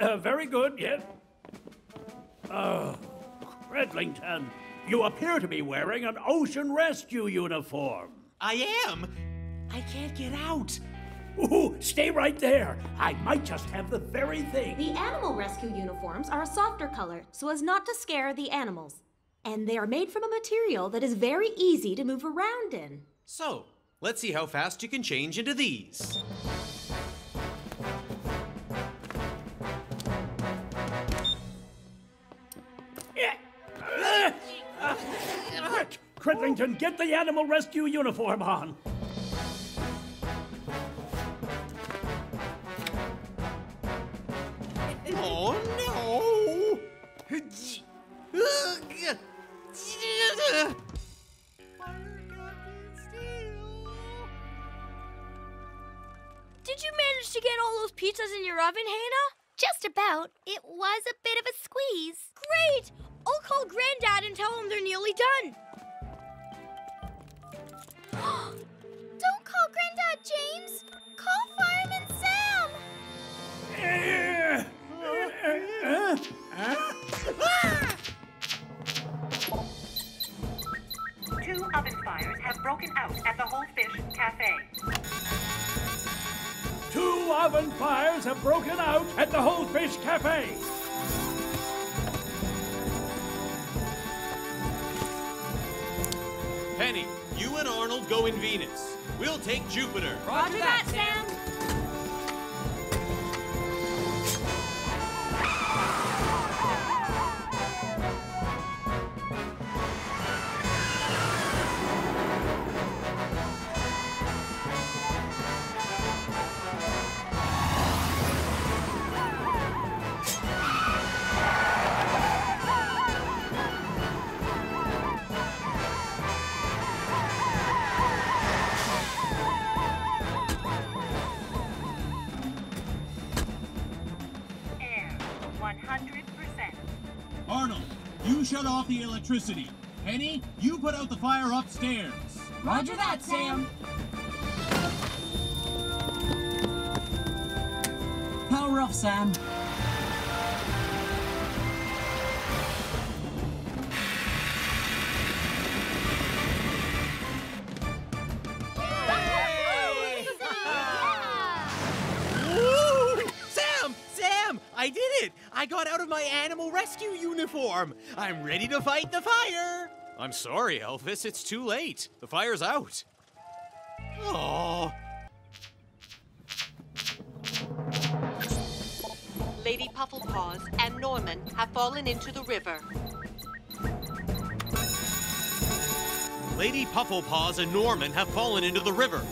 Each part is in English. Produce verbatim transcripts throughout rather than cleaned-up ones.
Uh, very good, yes. Oh, Cridlington, you appear to be wearing an ocean rescue uniform. I am. I can't get out. Ooh, stay right there. I might just have the very thing. The animal rescue uniforms are a softer color so as not to scare the animals. And they are made from a material that is very easy to move around in. So, let's see how fast you can change into these. Quick, Cridlington, get the animal rescue uniform on. Oh, no! Fire Captain Steel! Did you manage to get all those pizzas in your oven, Hannah? Just about. It was a bit of a squeeze. Great! I'll call Granddad and tell him they're nearly done. Don't call Granddad, James. Call Fireman Sam! Uh, uh, uh. Two oven fires have broken out at the Whole Fish Cafe. Two oven fires have broken out at the Whole Fish Cafe. Penny, you and Arnold go in Venus. We'll take Jupiter. Roger, Roger that, Sam. Sam. Shut off the electricity. Penny, you put out the fire upstairs. Roger that, Sam. Power off, Sam. Yay! Woo! Sam, Sam, I did it. I got out of my animal rescue uniform. I'm ready to fight the fire. I'm sorry, Elvis. It's too late. The fire's out. Oh. Lady Pufflepaws and Norman have fallen into the river. Lady Pufflepaws and Norman have fallen into the river.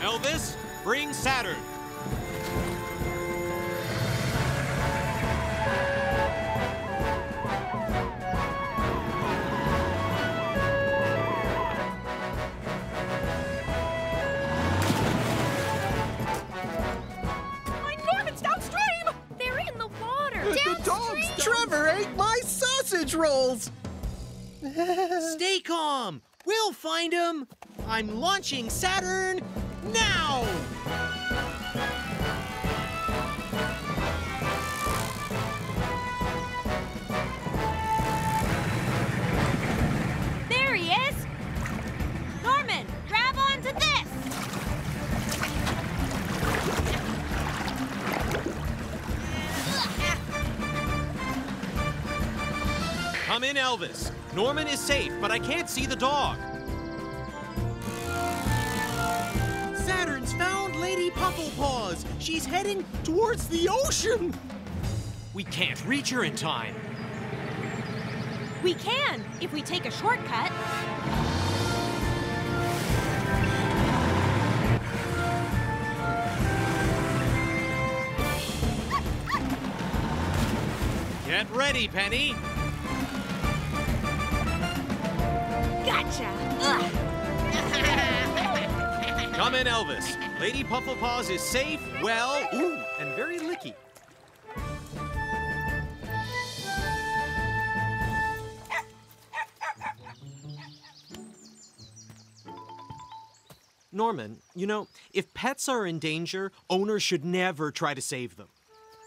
Elvis, bring Saturn. My Norman's downstream! They're in the water! Downstream. The dogs, Trevor, ate my sausage rolls! Stay calm! We'll find him! I'm launching Saturn! Now! There he is! Norman, grab onto this! Come in, Elvis. Norman is safe, but I can't see the dog. Pufflepaws! She's heading towards the ocean! We can't reach her in time. We can, if we take a shortcut. Get ready, Penny! Gotcha! Ugh. Come in, Elvis. Lady Pufflepaws is safe, well, ooh, and very licky. Norman, you know, if pets are in danger, owners should never try to save them.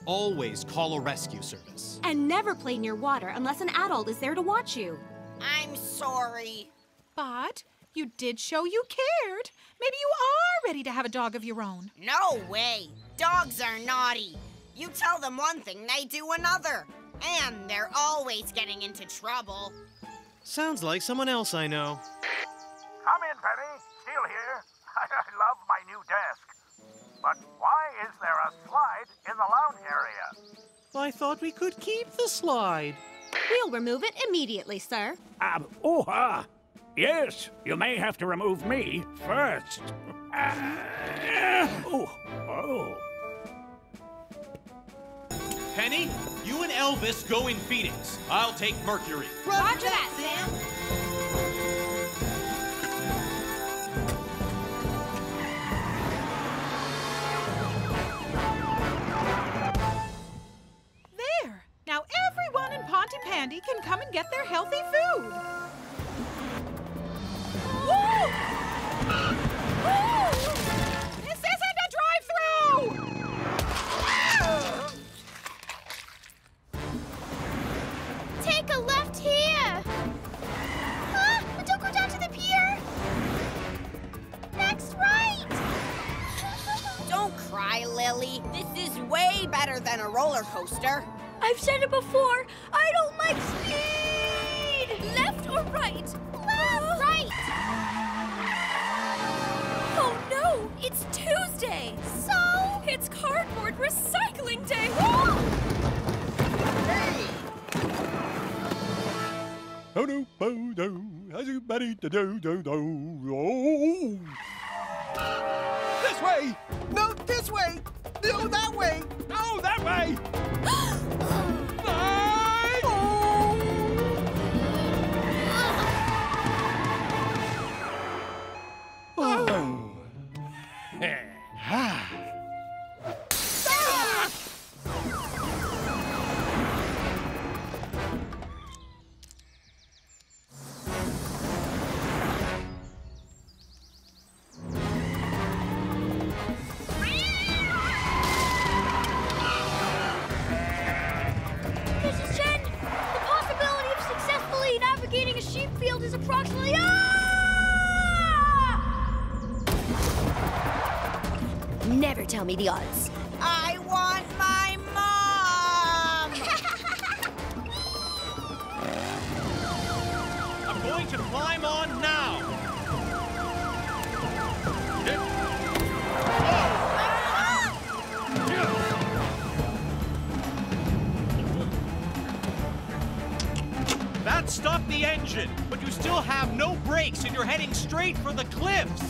Always call a rescue service. And never play near water unless an adult is there to watch you. I'm sorry. But you did show you cared. Maybe you are ready to have a dog of your own. No way. Dogs are naughty. You tell them one thing, they do another. And they're always getting into trouble. Sounds like someone else I know. Come in, Penny. Steel here. I, I love my new desk. But why is there a slide in the lounge area? I thought we could keep the slide. We'll remove it immediately, sir. Uh, oh, ah. Uh, yes, you may have to remove me first. Uh, oh, oh. Penny, you and Elvis go in Phoenix. I'll take Mercury. Roger, Roger that, Sam. Now everyone in Pontypandy can come and get their healthy food. Woo! Woo! This isn't a drive-thru! Ah! Take a left here. Ah, but don't go down to the pier. Next right. Don't cry, Lily. This is way better than a roller coaster. I've said it before, I don't like speed! Left or right? Left! Right! Oh no, it's Tuesday! So? It's cardboard recycling day! Hey! Oh no, oh no, how's everybody to do, do, do? This way! No, this way! No, that way! No, that way! Oh. Ah. Ah. Missus Chen, the possibility of successfully navigating a sheep field is approximately... Ah! Never tell me the odds. I want my mom! I'm going to climb on now! That stopped the engine, but you still have no brakes and you're heading straight for the cliffs!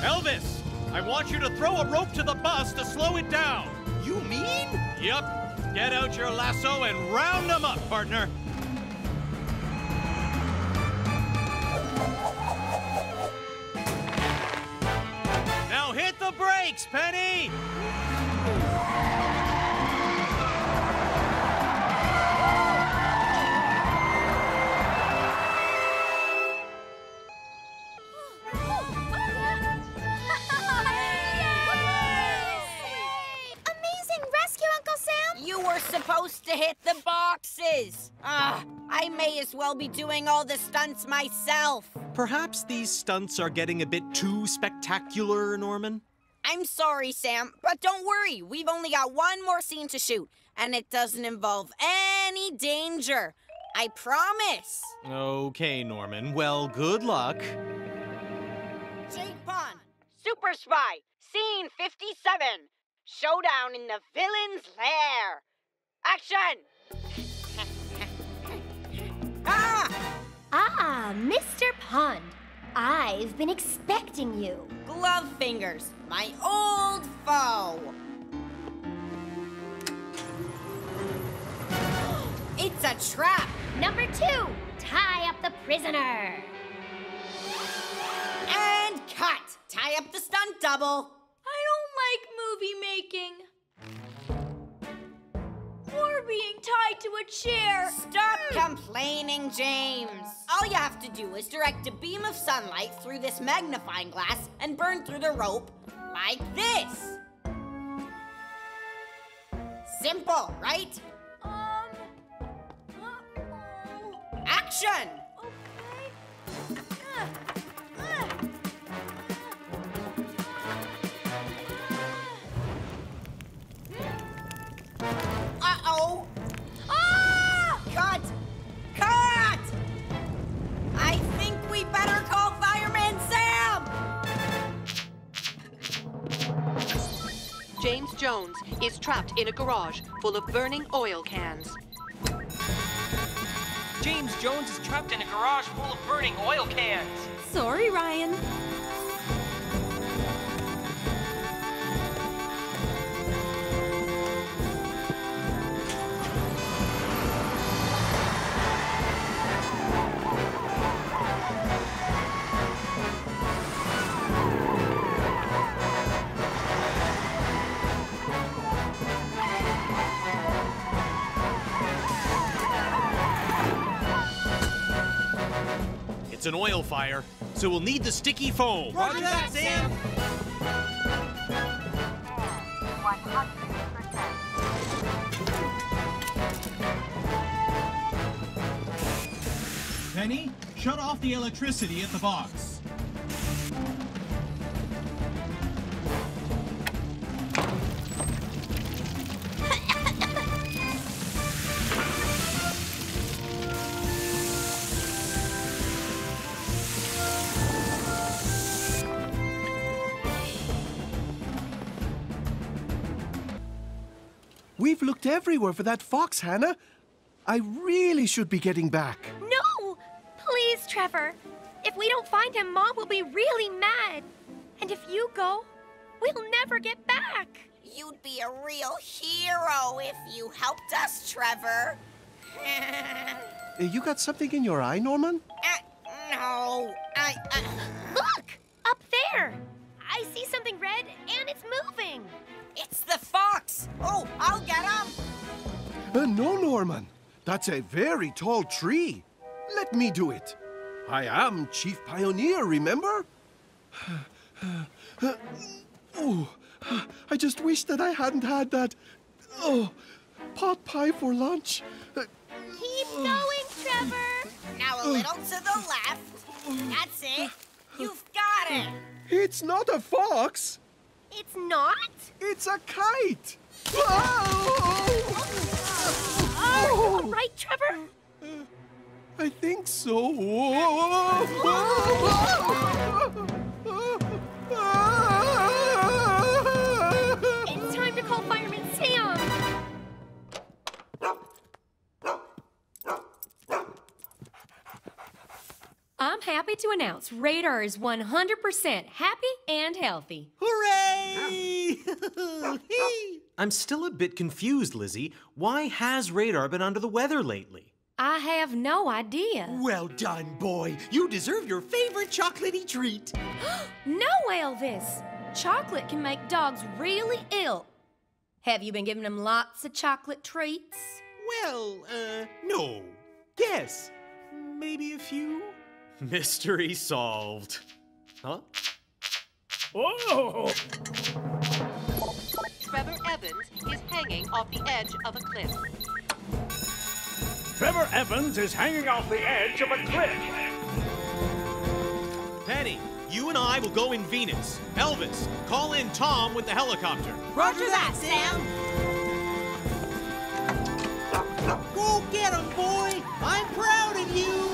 Elvis, I want you to throw a rope to the bus to slow it down. You mean? Yep. Get out your lasso and round them up, partner. Now hit the brakes, Penny! Supposed to hit the boxes. Ah, I may as well be doing all the stunts myself. Perhaps these stunts are getting a bit too spectacular, Norman. I'm sorry, Sam, but don't worry. We've only got one more scene to shoot, and it doesn't involve any danger. I promise. Okay, Norman. Well, good luck. Jake Pond, Super Spy, Scene fifty-seven. Showdown in the villain's lair. Action! Ah! Ah, Mister Pond. I've been expecting you. Glove fingers, my old foe. It's a trap. Number two, tie up the prisoner. And cut. Tie up the stunt double. I don't like movie making. We're being tied to a chair. Stop mm. complaining, James. All you have to do is direct a beam of sunlight through this magnifying glass and burn through the rope like this. Simple, right? Um, uh-oh. Action! Okay. Uh, uh, uh, uh. Uh-oh. Ah! Cut! Cut! I think we better call Fireman Sam! James Jones is trapped in a garage full of burning oil cans. James Jones is trapped in a garage full of burning oil cans. Sorry, Ryan. An oil fire, so we'll need the sticky foam. Roger that, Sam! Penny, shut off the electricity at the box. We've looked everywhere for that fox, Hannah. I really should be getting back. No! Please, Trevor. If we don't find him, Mom will be really mad. And if you go, we'll never get back. You'd be a real hero if you helped us, Trevor. You got something in your eye, Norman? Uh, no, I... Uh... Look! Up there! I see something red, and it's moving. It's the fox! Oh, I'll get him! Uh, no, Norman. That's a very tall tree. Let me do it. I am Chief Pioneer, remember? Oh, I just wish that I hadn't had that oh, pot pie for lunch. Keep going, Trevor! Now a little to the left. That's it. You've got it! It's not a fox! It's not? It's a kite! Whoa! Oh, all right, Trevor? Uh, I think so. Whoa! Whoa! Whoa! It's time to call Fireman Sam! I'm happy to announce Radar is one hundred percent happy and healthy. Hooray! I'm still a bit confused, Lizzie. Why has Radar been under the weather lately? I have no idea. Well done, boy. You deserve your favorite chocolatey treat. No, Elvis. Chocolate can make dogs really ill. Have you been giving them lots of chocolate treats? Well, uh, no. Yes. Maybe a few. Mystery solved. Huh? Oh! Trevor Evans is hanging off the edge of a cliff. Trevor Evans is hanging off the edge of a cliff. Penny, you and I will go in Venus. Elvis, call in Tom with the helicopter. Roger that, Sam. Go get him, boy. I'm proud of you.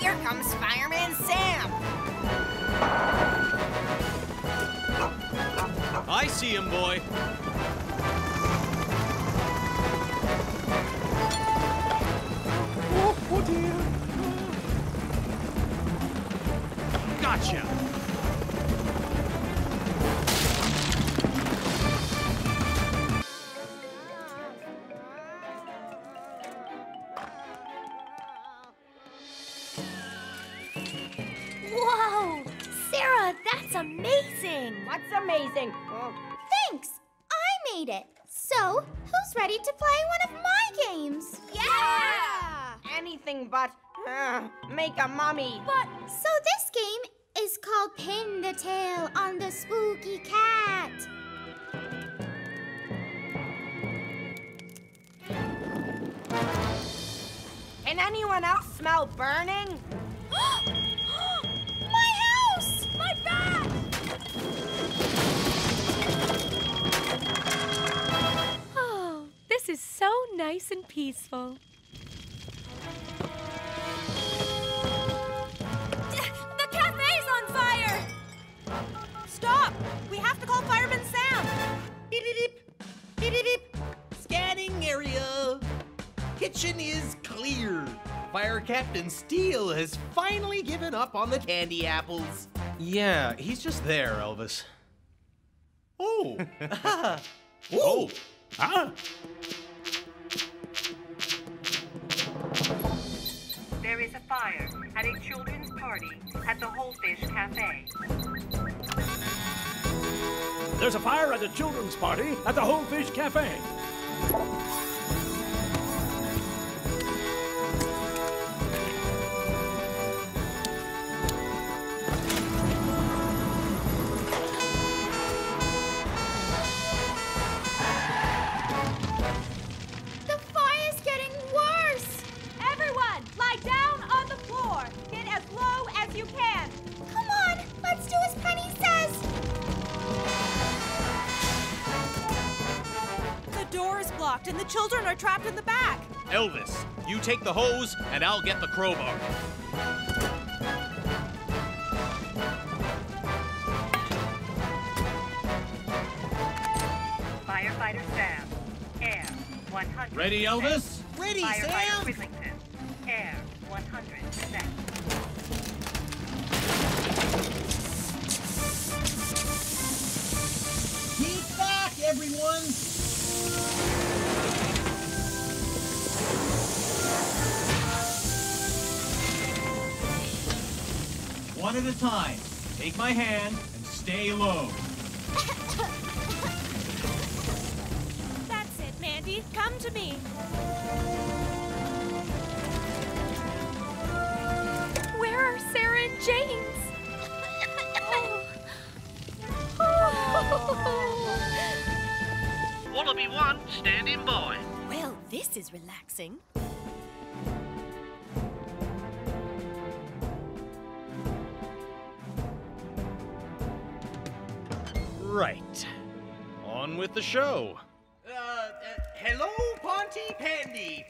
Here comes Fireman Sam! I see him, boy. Oh, oh dear. Gotcha! That's amazing. Oh. Thanks! I made it. So, who's ready to play one of my games? Yeah! yeah! Anything but uh, make a mummy. But so this game is called Pin the Tail on the Spooky Cat. Can anyone else smell burning? My house! My bag! Oh, this is so nice and peaceful. The cafe's on fire! Stop! We have to call Fireman Sam! Beep-de-deep! Beep-de-deep! Scanning area! Kitchen is clear. Fire Captain Steel has finally given up on the candy apples. Yeah, he's just there, Elvis. Oh! ah. Oh! Ah! There is a fire at a children's party at the Whole Fish Cafe. There's a fire at a children's party at the Whole Fish Cafe. And the children are trapped in the back. Elvis, you take the hose and I'll get the crowbar. Firefighter Sam, air one hundred percent. Ready, Elvis? Ready, Firefighter Sam! Firefighter Cridlington, air one hundred percent. Keep back, everyone! One at a time. Take my hand and stay low. That's it, Mandy. Come to me. Where are Sarah and James? oh. Oh. Wallaby one, standing by. Well, this is relaxing. Right. On with the show. Uh, uh hello, Pontypandy.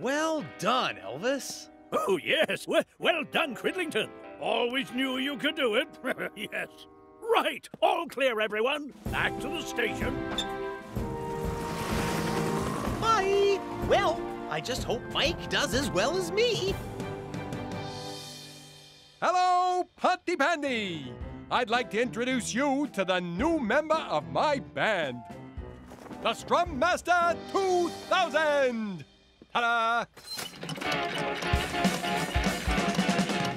Well done, Elvis. Oh, yes. Well, well done, Cridlington. Always knew you could do it. Yes. Right. All clear, everyone. Back to the station. Bye. Well, I just hope Mike does as well as me. Hello, Pontypandy. I'd like to introduce you to the new member of my band, the Strummaster two thousand. Ta-da!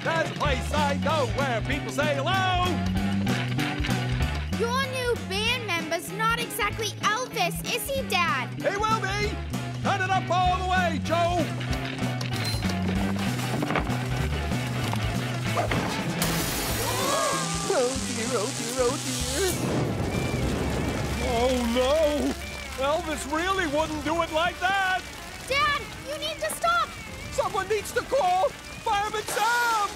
That's a place I know where people say hello! Your new band member's not exactly Elvis, is he, Dad? He will be! Turn it up all the way, Joe! Oh dear, oh dear, oh dear! Oh no! Elvis really wouldn't do it like that! Dad, you need to stop! Someone needs to call Fireman Sam!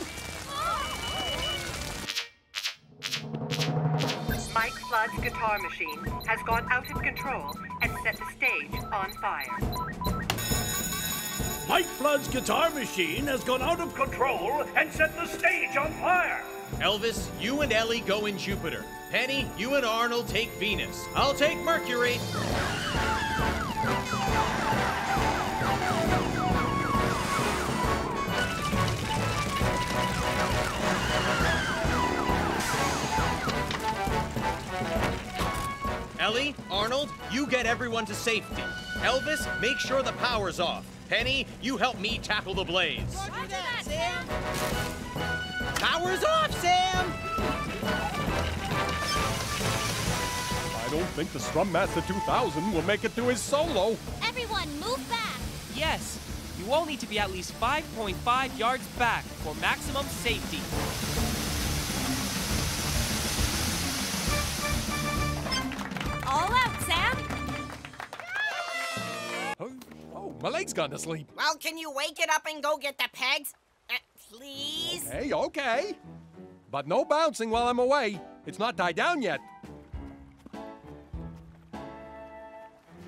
Mike Flood's guitar machine has gone out of control and set the stage on fire. Mike Flood's guitar machine has gone out of control and set the stage on fire. Elvis, you and Ellie go in Jupiter. Penny, you and Arnold take Venus. I'll take Mercury. Ellie, Arnold, you get everyone to safety. Elvis, make sure the power's off. Penny, you help me tackle the blades. Roger that, Sam. Power's off, Sam! I don't think the Strummaster two thousand will make it through his solo. Everyone, move back. Yes, you all need to be at least five point five yards back for maximum safety. All out, Sam. Oh, oh, my leg's gone to sleep. Well, can you wake it up and go get the pegs? Uh, please? Okay, okay. But no bouncing while I'm away. It's not tied down yet.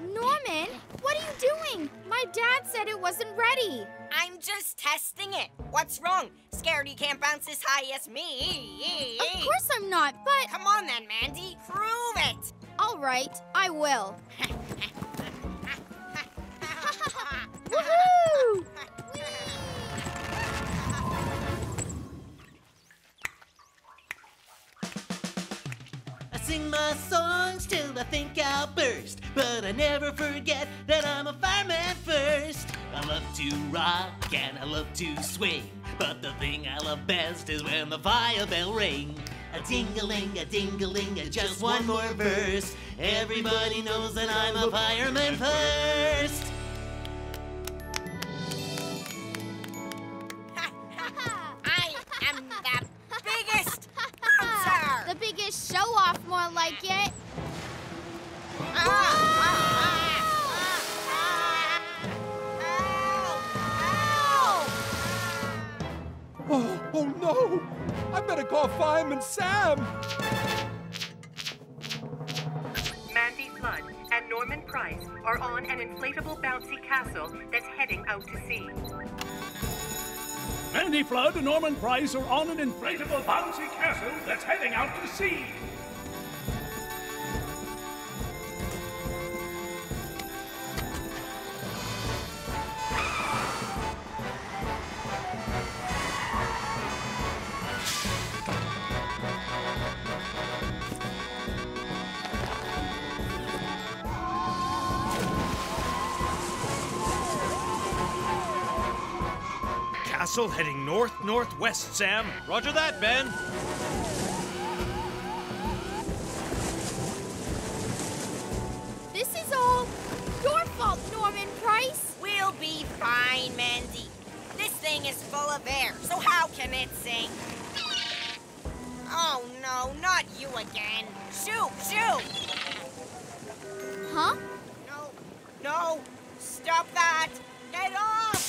Norman, what are you doing? My dad said it wasn't ready. I'm just testing it. What's wrong? Scared you can't bounce as high as me. Of course I'm not, but... Come on then, Mandy. Prove it. All right, I will. Woohoo! I sing my songs till I think I'll burst, but I never forget that I'm a fireman first. I love to rock and I love to swing, but the thing I love best is when the fire bell rings. A ding-a-ling, a ding-a-ling, a just one more verse. Everybody knows that I'm a fireman first. I am the biggest bouncer. The biggest show-off, more like it. Ah! Oh, oh no! I better call Fireman Sam! Mandy Flood and Norman Price are on an inflatable bouncy castle that's heading out to sea. Mandy Flood and Norman Price are on an inflatable bouncy castle that's heading out to sea. Heading north-northwest, Sam. Roger that, Ben. This is all your fault, Norman Price. We'll be fine, Mandy. This thing is full of air, so how can it sink? Oh, no, not you again. Shoot, shoot! Huh? No, no, stop that. Get off!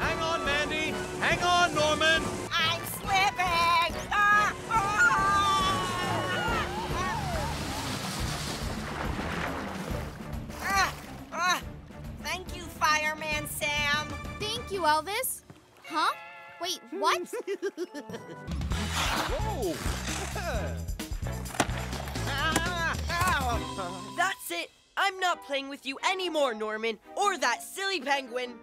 Hang on, Mandy. Hang on, Norman. I'm slipping. Ah, ah, ah, ah. Thank you, Fireman Sam. Thank you, Elvis. Huh? Wait, what? Whoa. That's it. I'm not playing with you anymore, Norman, or that silly penguin.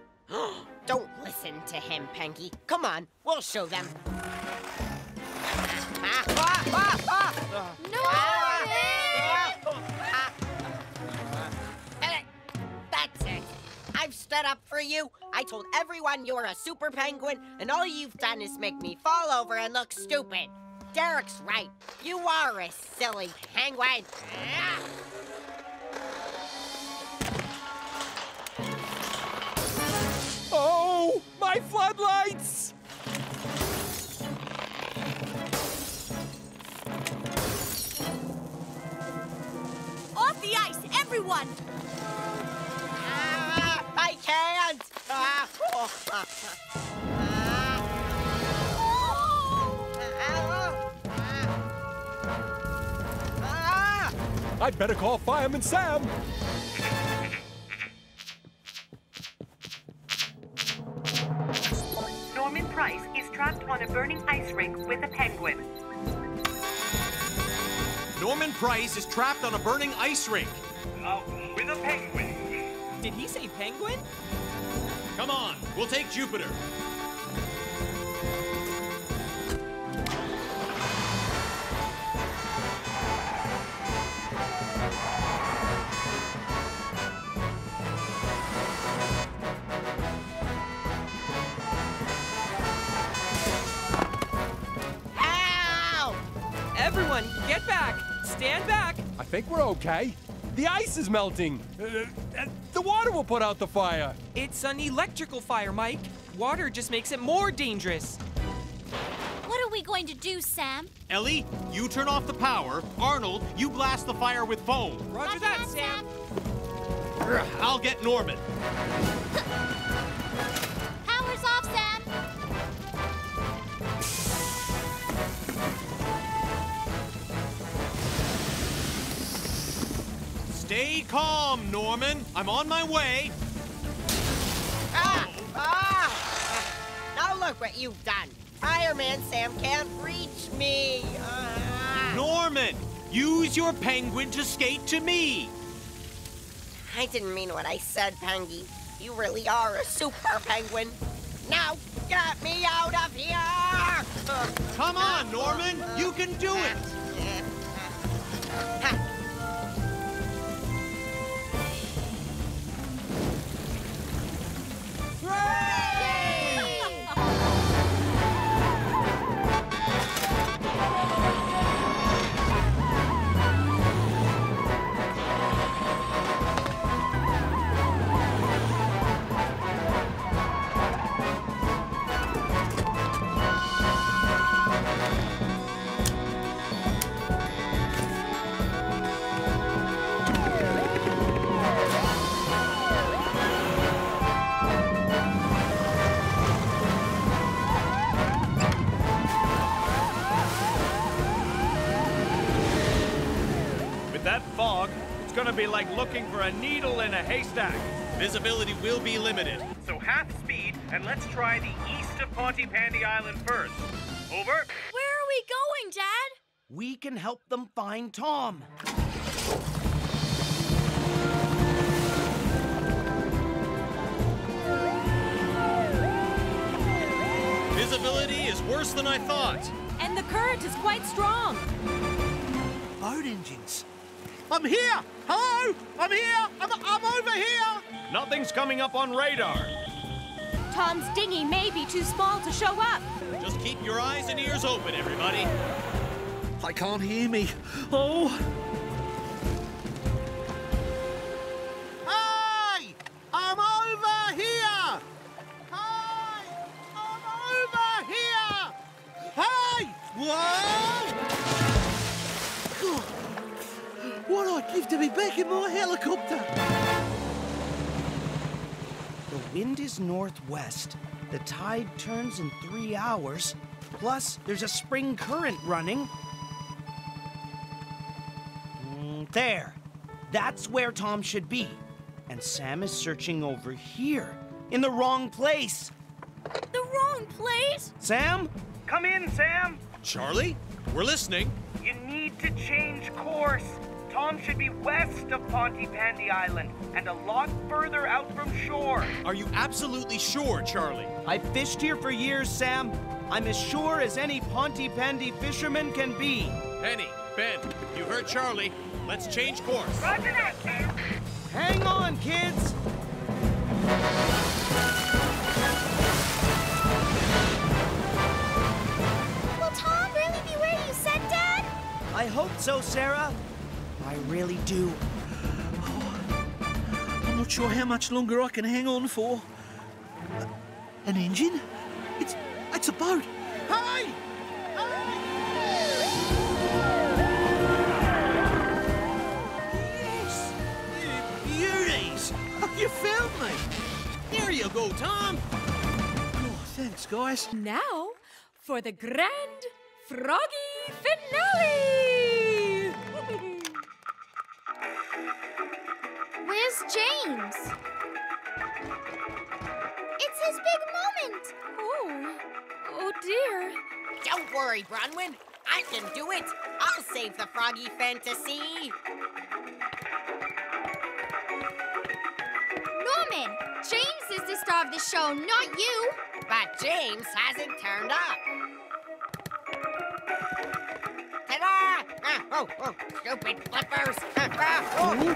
Don't listen to him, Pengy. Come on, we'll show them. No! That's it. I've stood up for you. I told everyone you're a super penguin, and all you've done is make me fall over and look stupid. Derek's right. You are a silly penguin. Ah! Oh, my floodlights! Off the ice, everyone! Ah, I can't! Ah, oh, ah, ah. Ah. Ah. I'd better call Fireman Sam. Norman Price is trapped on a burning ice rink with a penguin. Norman Price is trapped on a burning ice rink. Uh, with a penguin. Did he say penguin? Come on, we'll take Jupiter. Everyone, get back! Stand back! I think we're okay. The ice is melting. Uh, uh, the water will put out the fire. It's an electrical fire, Mike. Water just makes it more dangerous. What are we going to do, Sam? Ellie, you turn off the power. Arnold, you blast the fire with foam. Roger, Roger that, that, Sam. Sam. I'll get Norman. Power's off, Sam. Stay calm, Norman. I'm on my way. Ah! Oh. Ah! Now look what you've done. Fireman Sam can't reach me. Ah. Norman, use your penguin to skate to me. I didn't mean what I said, Pengy. You really are a super penguin. Now get me out of here! Come on, Norman. You can do it. Ha. Be like looking for a needle in a haystack. Visibility will be limited. So half speed, and let's try the east of Pontypandy Island first. Over. Where are we going, Dad? We can help them find Tom. Visibility is worse than I thought. And the current is quite strong. Boat engines. I'm here! Hello! I'm here! I'm, I'm over here! Nothing's coming up on radar. Tom's dinghy may be too small to show up. Just keep your eyes and ears open, everybody. I can't hear me. Oh! Hey! I'm over here! Hey! I'm over here! Hey! Whoa! What I'd give to be back in my helicopter! The wind is northwest. The tide turns in three hours. Plus, there's a spring current running. Mm, there. That's where Tom should be. And Sam is searching over here, in the wrong place. The wrong place? Sam? Come in, Sam. Charlie, we're listening. You need to change course. Tom should be west of Pontypandy Island and a lot further out from shore. Are you absolutely sure, Charlie? I've fished here for years, Sam. I'm as sure as any Pontypandy fisherman can be. Penny, Ben, you heard Charlie. Let's change course. Roger that, Sam. Hang on, kids. Will Tom really be where you said, Dad? I hope so, Sarah. I really do. Oh, I'm not sure how much longer I can hang on for. Uh, an engine? It's it's a boat. Hey! Hey! Yes! You beauties! You found me! There you go, Tom! Oh, thanks, guys. Now for the grand froggy finale! dreams. It's his big moment. Oh, oh dear. Don't worry, Bronwyn. I can do it. I'll save the froggy fantasy. Norman, James is the star of the show, not you. But James hasn't turned up. Ta-da! Ah, oh, oh, stupid flippers. Ah, ah, oh.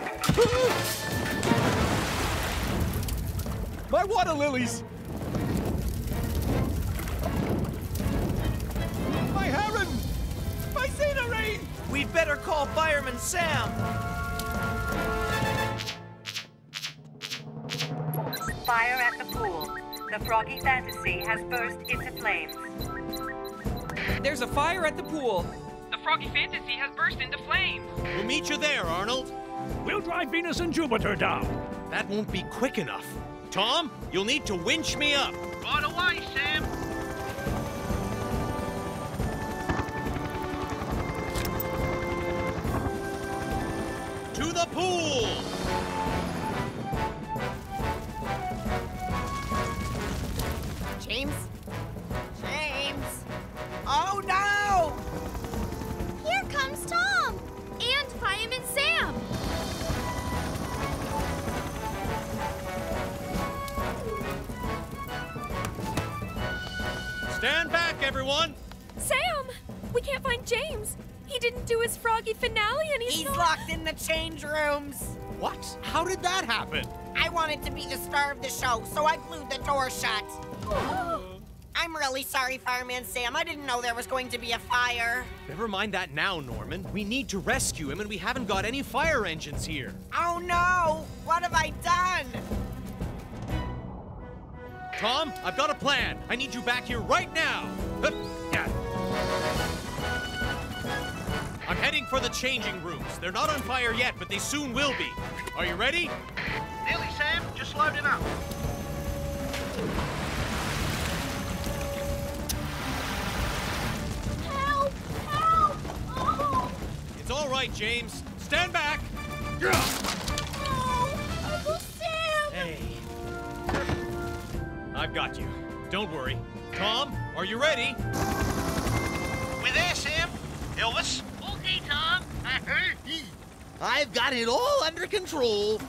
My water lilies. My heron. My scenery. We'd better call Fireman Sam. Fire at the pool. The froggy fantasy has burst into flames. There's a fire at the pool. The froggy fantasy has burst into flames. We'll meet you there, Arnold. We'll drive Venus and Jupiter down. That won't be quick enough. Tom, you'll need to winch me up. Right away, Sam. To the pool! James? James? Oh, no! Here comes Tom! And Fireman Sam! Stand back, everyone! Sam! We can't find James! He didn't do his froggy finale and he's He's not... locked in the change rooms! What? How did that happen? I wanted to be the star of the show, so I blew the door shut. I'm really sorry, Fireman Sam. I didn't know there was going to be a fire. Never mind that now, Norman. We need to rescue him, and we haven't got any fire engines here. Oh, no! What have I done? Tom, I've got a plan. I need you back here right now. I'm heading for the changing rooms. They're not on fire yet, but they soon will be. Are you ready? Nearly, Sam. Just loading up. It's all right, James. Stand back. No, Uncle Sam. Hey, I've got you. Don't worry. Tom, are you ready? We're there, Sam. Elvis. Okay, Tom. I've got it all under control.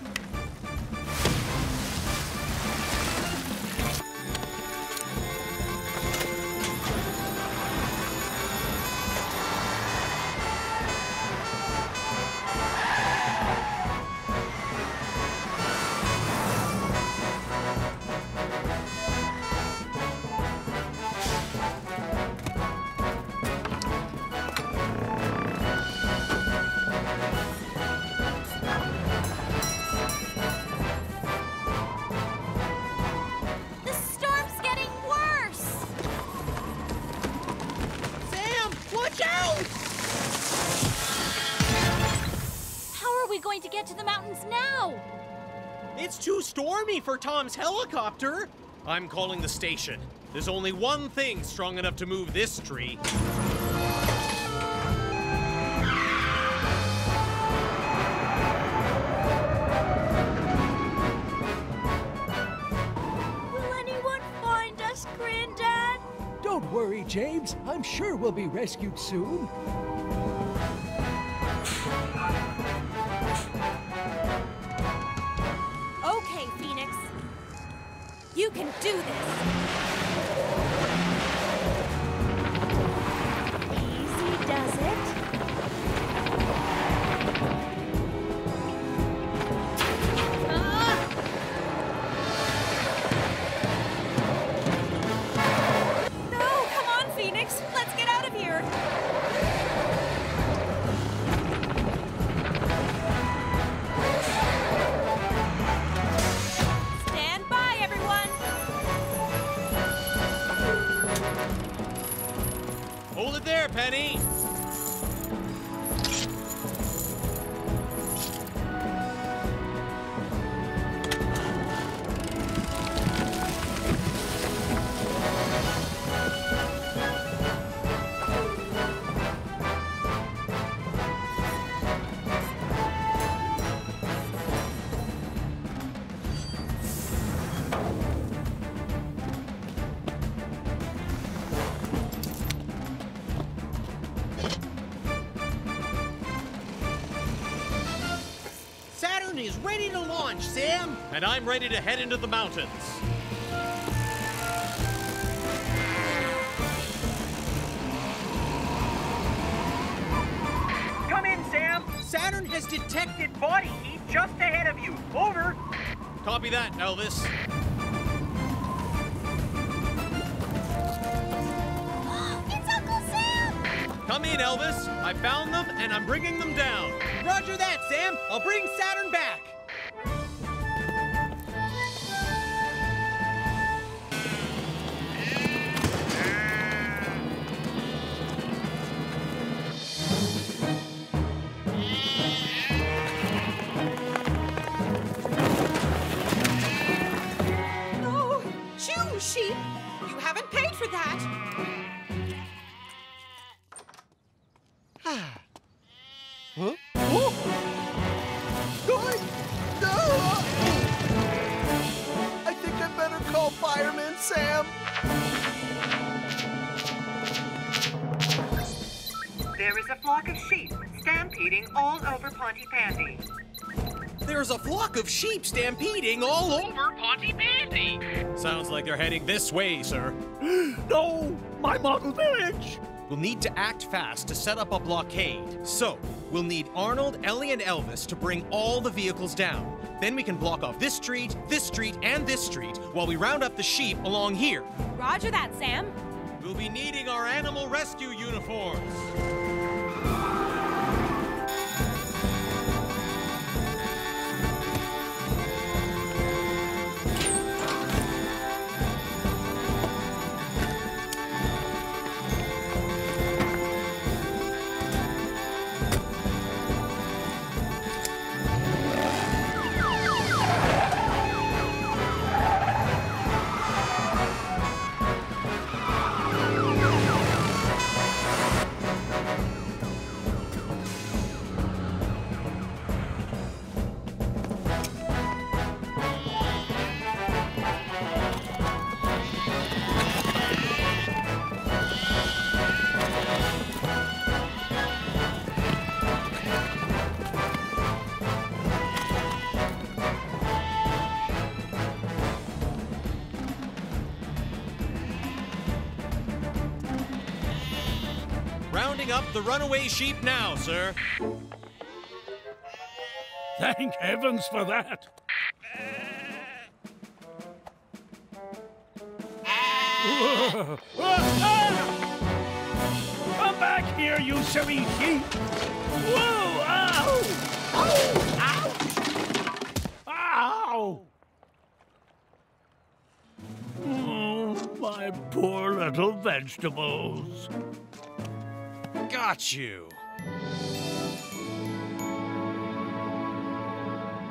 For Tom's helicopter. I'm calling the station. There's only one thing strong enough to move this tree. Will anyone find us, Granddad? Don't worry, James. I'm sure we'll be rescued soon. You can do this! Easy does it. Ah! No, come on, Phoenix! Let's get out of here! There, Penny. Saturn is ready to launch, Sam. And I'm ready to head into the mountains. Come in, Sam. Saturn has detected body heat just ahead of you. Over. Copy that, Elvis. Come in, Elvis. I found them, and I'm bringing them down. Roger that, Sam. I'll bring Saturn back. No. Shoo, sheep. You haven't paid for that. Huh? Oh! Guys! No! I think I better call Fireman Sam. There is a flock of sheep stampeding all over Pontypandy. There's a flock of sheep stampeding all over Pontypandy. Sounds like they're heading this way, sir. No! My model village! We'll need to act fast to set up a blockade. So, we'll need Arnold, Ellie, and Elvis to bring all the vehicles down. Then we can block off this street, this street, and this street while we round up the sheep along here. Roger that, Sam. We'll be needing our animal rescue uniforms. Up the runaway sheep now, sir. Thank heavens for that. Uh. Come back here, you silly sheep. Whoa! Ow! Ow! Ow! Ow! Oh, my poor little vegetables. Got you.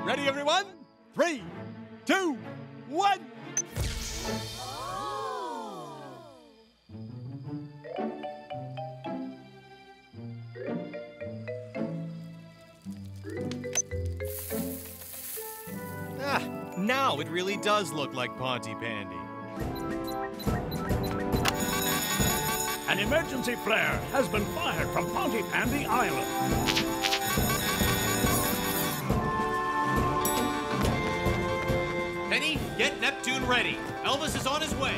Ready, everyone? Three, two, one. Oh. Ah, now it really does look like Pontypandy. An emergency flare has been fired from Pontypandy Island. Penny, get Neptune ready. Elvis is on his way.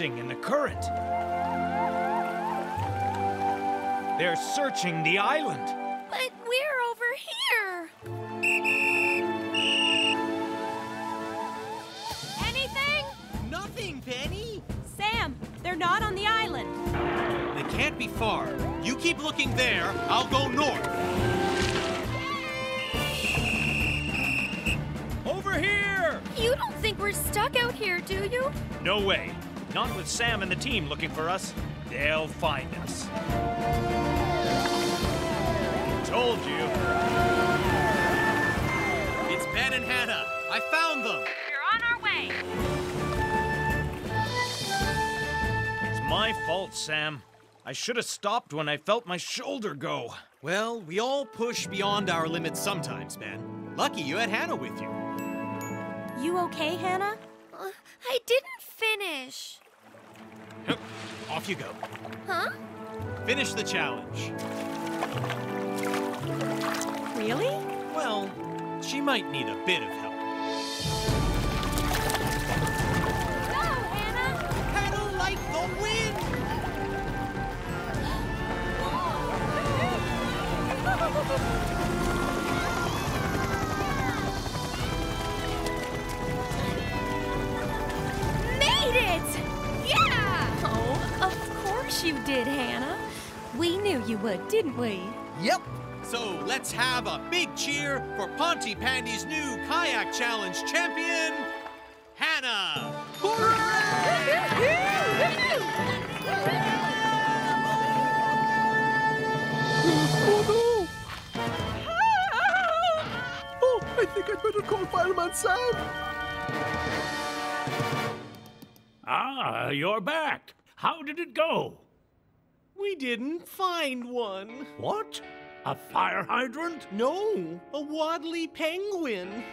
In the current. They're searching the island. But we're over here. Anything? Sam, Benny? Sam, they're not on the island. They can't be far. You keep looking there, I'll go north. Over here! You don't think we're stuck out here, do you? No way. Not with Sam and the team looking for us. They'll find us. Told you. It's Ben and Hannah. I found them. We're on our way. It's my fault, Sam. I should have stopped when I felt my shoulder go. Well, we all push beyond our limits sometimes, Ben. Lucky you had Hannah with you. You okay, Hannah? Uh, I didn't finish. Off you go. Huh? Finish the challenge. Really? Well, she might need a bit of help. Go, Hannah! Pedal like the wind! Made it! Yeah! Oh, of course you did, Hannah. We knew you would, didn't we? Yep. So let's have a big cheer for Pontypandy's new kayak challenge champion, Hannah! Oh no! Oh, I think I'd better call Fireman Sam. Ah, you're back. How did it go? We didn't find one. What? A fire hydrant? No, a Waddly penguin.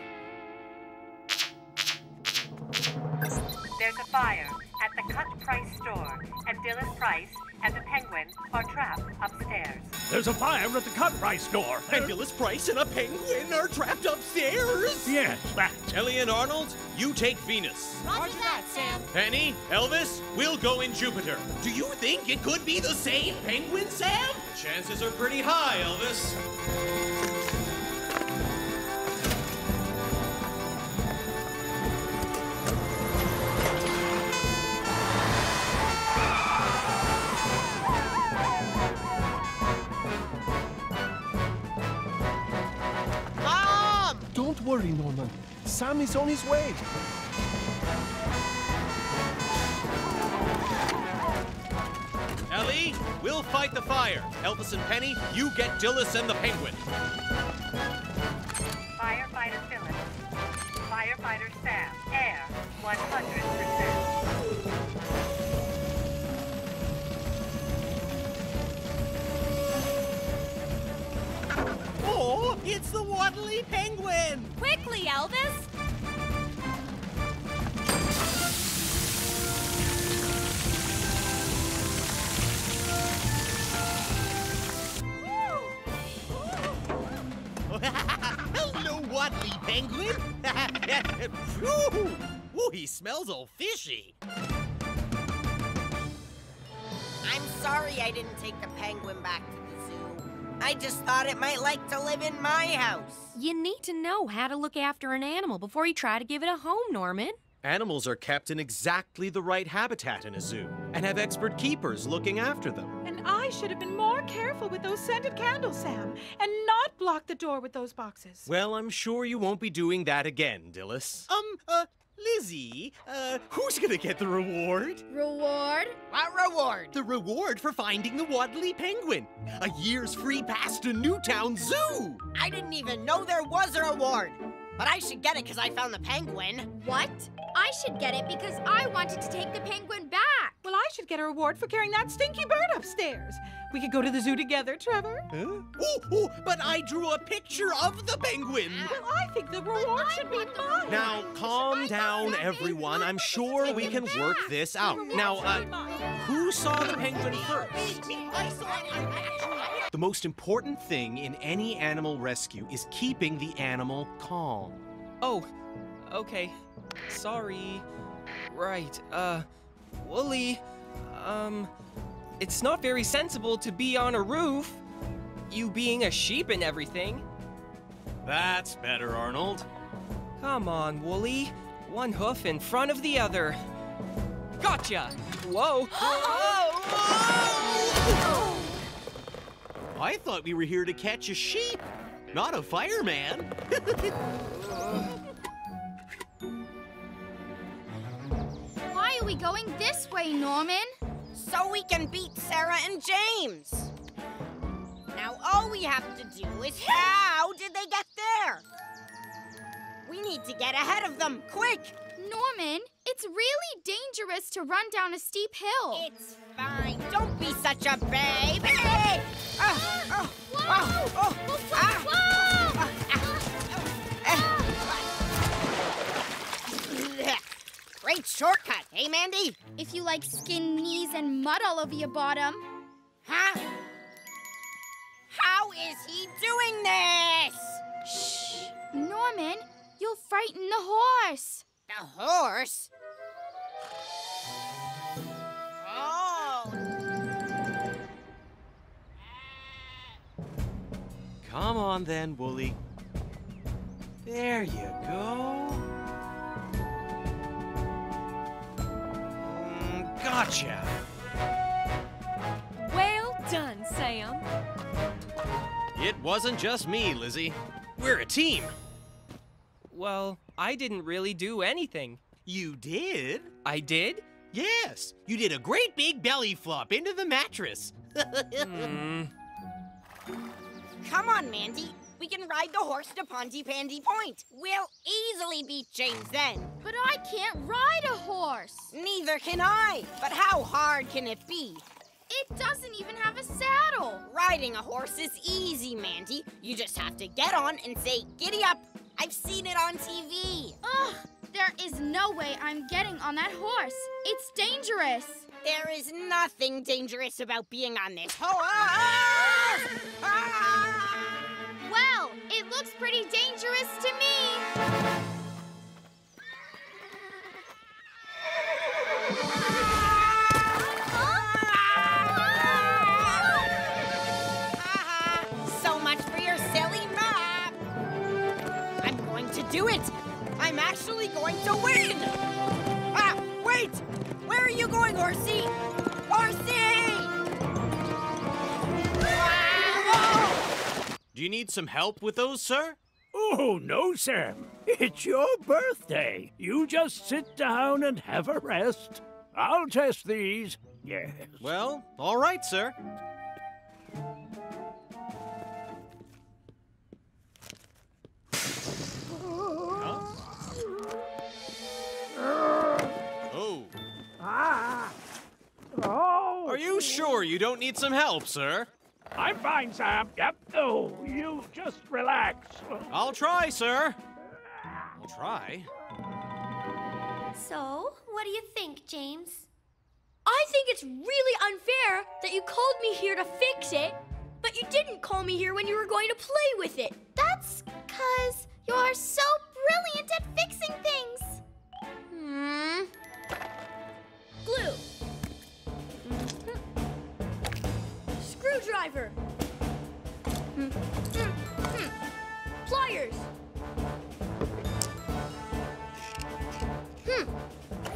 There's a fire at the Cut Price store, and Dilys Price and the penguin are trapped upstairs. There's a fire at the Cut Price store. And Dilys Price and a penguin are trapped upstairs? Yes, that. Ellie and Arnold, you take Venus. Roger that, Sam. Penny, Elvis, we'll go in Jupiter. Do you think it could be the same penguin, Sam? Chances are pretty high, Elvis. Mom! Don't worry, Norman. Sam is on his way. Ellie, we'll fight the fire. Elvis and Penny, you get Dilys and the penguin. Firefighter Phillips. Firefighter Sam. Air one hundred percent. Oh, it's the Waddly penguin! Quickly, Elvis! Hello, Waddly penguin. Ooh, ooh, he smells all fishy. I'm sorry I didn't take the penguin back to the zoo. I just thought it might like to live in my house. You need to know how to look after an animal before you try to give it a home, Norman. Animals are kept in exactly the right habitat in a zoo and have expert keepers looking after them. And I should have been more careful with those scented candles, Sam, and not block the door with those boxes. Well, I'm sure you won't be doing that again, Dilys. Um, uh, Lizzie, uh, who's gonna get the reward? Reward? What reward? The reward for finding the Waddly penguin. A year's free pass to Newtown Zoo. I didn't even know there was a reward. But I should get it because I found the penguin. What? I should get it because I wanted to take the penguin back. Well, I should get a reward for carrying that stinky bird upstairs. We could go to the zoo together, Trevor. Huh? Ooh, ooh, but I drew a picture of the penguin. Well, I think the reward should be mine. Now, calm down, everyone. I'm sure we can work this out. Now, uh, who saw the penguin first? I saw it. The most important thing in any animal rescue is keeping the animal calm. Oh, okay. Sorry. Right, uh, Wooly, um, it's not very sensible to be on a roof, you being a sheep and everything. That's better, Arnold. Come on, Wooly. One hoof in front of the other. Gotcha! Whoa! Whoa! I thought we were here to catch a sheep, not a fireman. Why are we going this way, Norman? So we can beat Sarah and James. Now all we have to do is how did they get there? We need to get ahead of them, quick! Norman, it's really dangerous to run down a steep hill. It's fine. Don't be such a babe. Hey! Whoa! Whoa! Whoa! Great shortcut, hey, Mandy? If you like skin knees and mud all over your bottom. Huh? How is he doing this? Shh. Norman, you'll frighten the horse. The horse? Oh! Come on then, Wooly. There you go. Mm, gotcha. Well done, Sam. It wasn't just me, Lizzie. We're a team. Well, I didn't really do anything. You did? I did? Yes. You did a great big belly flop into the mattress. mm. Come on, Mandy. We can ride the horse to Pontypandy Point. We'll easily beat James then. But I can't ride a horse. Neither can I. But how hard can it be? It doesn't even have a saddle. Riding a horse is easy, Mandy. You just have to get on and say, giddy up. I've seen it on T V. Ugh, there is no way I'm getting on that horse. It's dangerous. There is nothing dangerous about being on this horse. Well, it looks pretty dangerous to me. Do it! I'm actually going to win! Ah, wait! Where are you going, horsey? Horsey! Ah, do you need some help with those, sir? Oh, no, Sam. It's your birthday. You just sit down and have a rest. I'll test these. Yes. Well, all right, sir. Oh. Are you sure you don't need some help, sir? I'm fine, Sam. Yep. Oh, you just relax. I'll try, sir. I'll try. So, what do you think, James? I think it's really unfair that you called me here to fix it, but you didn't call me here when you were going to play with it. That's because you're so brilliant at fixing things. Hmm. Glue. Mm-hmm. Screwdriver. Mm-hmm. Mm-hmm. Pliers. Hmm.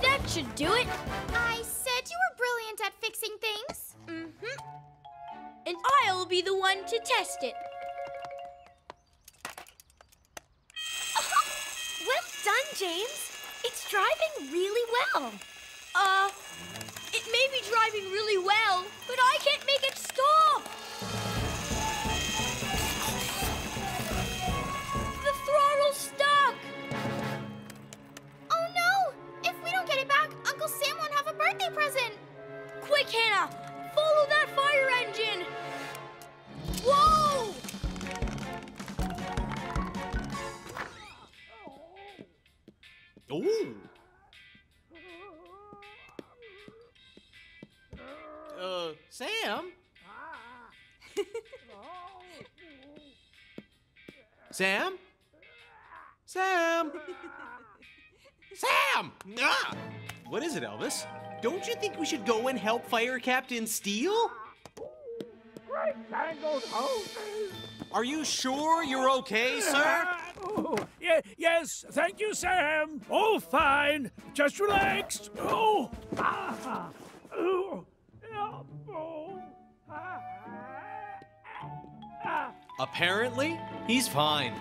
That should do it. I said you were brilliant at fixing things. Mm-hmm. And I'll be the one to test it. Well done, James. It's driving really well. Uh, it may be driving really well, but I can't make it stop! The throttle's stuck! Oh no! If we don't get it back, Uncle Sam won't have a birthday present! Quick, Hannah! Follow that fire engine! Whoa! Ooh! Uh, Sam? Sam? Sam? Sam! Ah! What is it, Elvis? Don't you think we should go and help Fire Captain Steel? Are you sure you're okay, sir? Oh, yeah. y yes, thank you, Sam. All fine. Just relaxed. Oh, ah, oh, oh. Ah. Ah. Apparently, he's fine.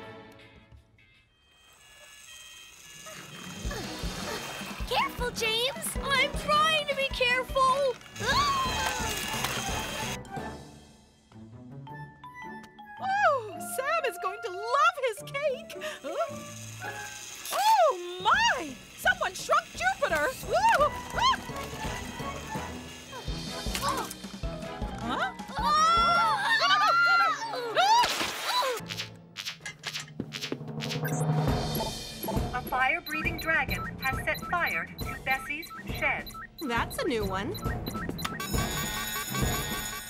Careful, James. I'm trying to be careful. Oh, Sam is going to love his cake. Oh, oh my! Someone shrunk Jupiter. Woo! Ah. Huh? A fire-breathing dragon has set fire to Bessie's shed. That's a new one.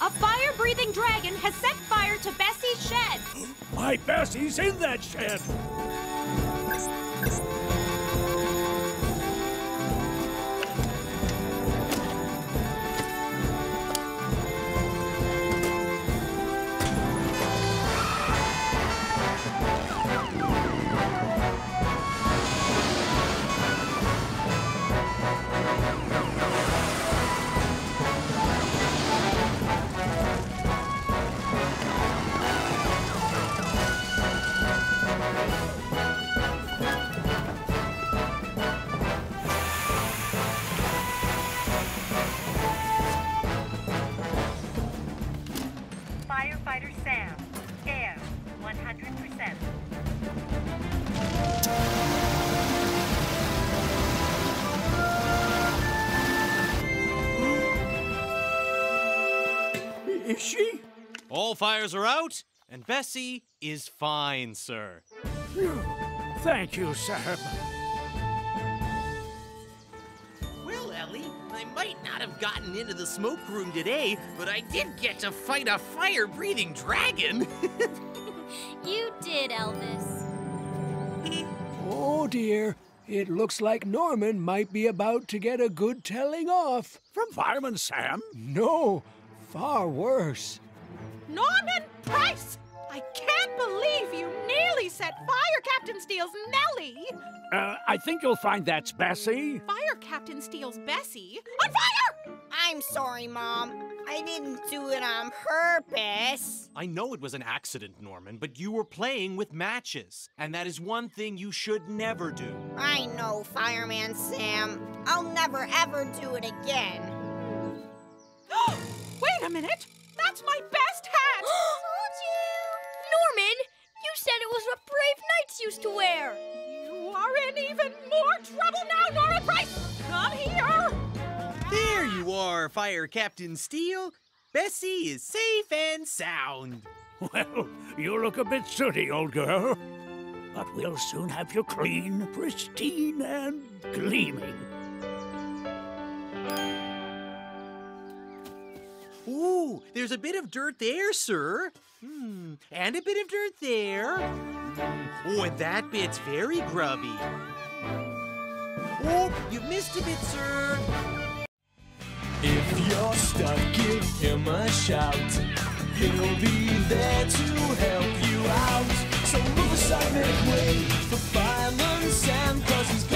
A fire-breathing dragon has set fire to Bessie's shed. My Bessie's in that shed. All fires are out, and Bessie is fine, sir. Thank you, Sam. Well, Ellie, I might not have gotten into the smoke room today, but I did get to fight a fire-breathing dragon. You did, Elvis. Oh, dear. It looks like Norman might be about to get a good telling off. From Fireman Sam? No, far worse. Norman Price! I can't believe you nearly set Fire Captain Steel's Nellie! Uh, I think you'll find that's Bessie. Fire Captain Steel's Bessie? On fire! I'm sorry, Mom. I didn't do it on purpose. I know it was an accident, Norman, but you were playing with matches. And that is one thing you should never do. I know, Fireman Sam. I'll never, ever do it again. Wait a minute! That's my best hat! Told you! Norman, you said it was what brave knights used to wear. You are in even more trouble now, Norman Price! Come here! There you are, Fire Captain Steel. Bessie is safe and sound. Well, you look a bit sooty, old girl. But we'll soon have you clean, pristine, and gleaming. Ooh, there's a bit of dirt there, sir. Hmm, and a bit of dirt there. Oh, and that bit's very grubby. Oh, you missed a bit, sir. If you're stuck, give him a shout. He'll be there to help you out. So move aside, make way for Fireman Sam, 'cause he's